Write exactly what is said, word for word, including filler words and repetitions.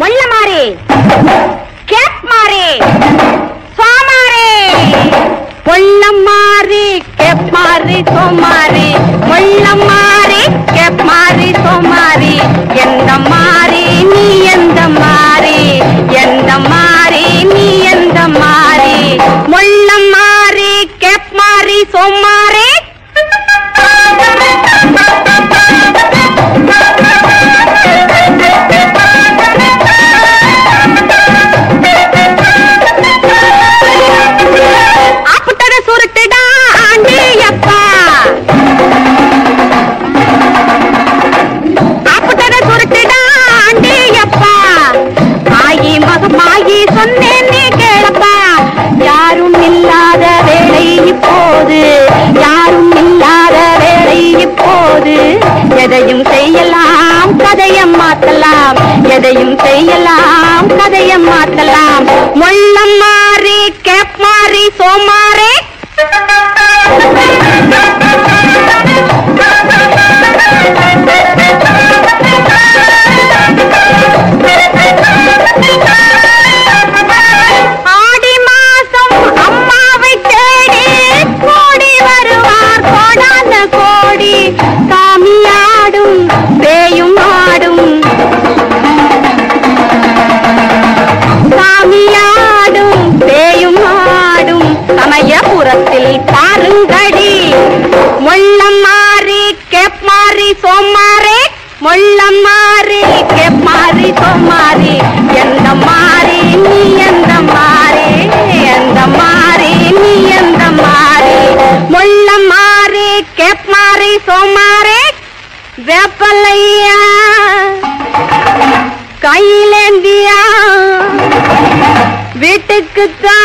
मोल्लमारी कैप्मारी सोमारी मोल्लमारी कैप्मारी सोमारी मोल्लमारी कैप्मारी सोमारी एंद मारी नी एंद मारी एंद मारी नी एंद मारी मोल्लमारी कैप्मारी सोमारी मोल्लमारी कैप्मारी सोमारी मोल्लमारी कैप्मारी सोमारी एंद मारी नी एंद मारी एंद मारी नी एंद मारी मोल्लमारी कैप्मारी सोमारी वेपलैया कई लेंदिया वीटुक्कु